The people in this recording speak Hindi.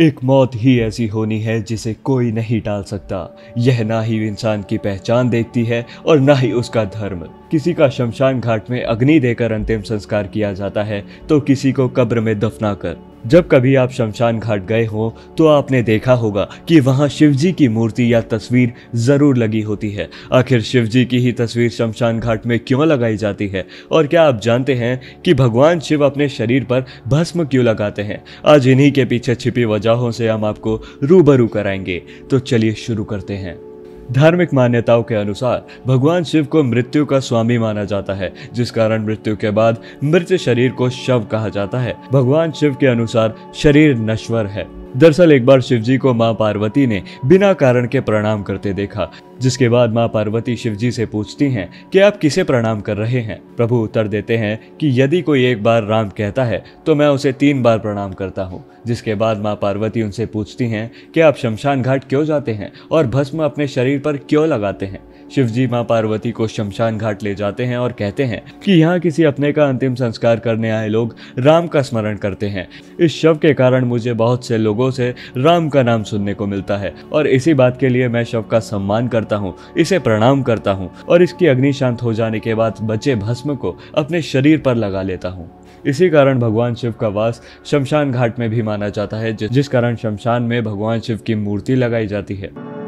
एक मौत ही ऐसी होनी है जिसे कोई नहीं टाल सकता। यह ना ही इंसान की पहचान देखती है और ना ही उसका धर्म। किसी का शमशान घाट में अग्नि देकर अंतिम संस्कार किया जाता है तो किसी को कब्र में दफनाकर। जब कभी आप शमशान घाट गए हो तो आपने देखा होगा कि वहां शिवजी की मूर्ति या तस्वीर जरूर लगी होती है। आखिर शिवजी की ही तस्वीर शमशान घाट में क्यों लगाई जाती है और क्या आप जानते हैं कि भगवान शिव अपने शरीर पर भस्म क्यों लगाते हैं? आज इन्हीं के पीछे छिपी वजहों से हम आपको रूबरू कराएंगे। तो चलिए शुरू करते हैं। धार्मिक मान्यताओं के अनुसार भगवान शिव को मृत्यु का स्वामी माना जाता है, जिस कारण मृत्यु के बाद मृत शरीर को शव कहा जाता है। भगवान शिव के अनुसार शरीर नश्वर है। दरअसल एक बार शिवजी को मां पार्वती ने बिना कारण के प्रणाम करते देखा, जिसके बाद मां पार्वती शिवजी से पूछती हैं कि आप किसे प्रणाम कर रहे हैं। प्रभु उत्तर देते हैं कि यदि कोई एक बार राम कहता है तो मैं उसे 3 बार प्रणाम करता हूं। जिसके बाद मां पार्वती उनसे पूछती हैं कि आप शमशान घाट क्यों जाते हैं और भस्म अपने शरीर पर क्यों लगाते हैं। शिवजी मां पार्वती को शमशान घाट ले जाते हैं और कहते हैं कि यहाँ किसी अपने का अंतिम संस्कार करने आए लोग राम का स्मरण करते हैं। इस शव के कारण मुझे बहुत से लोगों से राम का नाम सुनने को मिलता है और इसी बात के लिए मैं शव का सम्मान करता हूँ, इसे प्रणाम करता हूँ और इसकी अग्नि शांत हो जाने के बाद बचे भस्म को अपने शरीर पर लगा लेता हूँ। इसी कारण भगवान शिव का वास शमशान घाट में भी माना जाता है, जिस कारण शमशान में भगवान शिव की मूर्ति लगाई जाती है।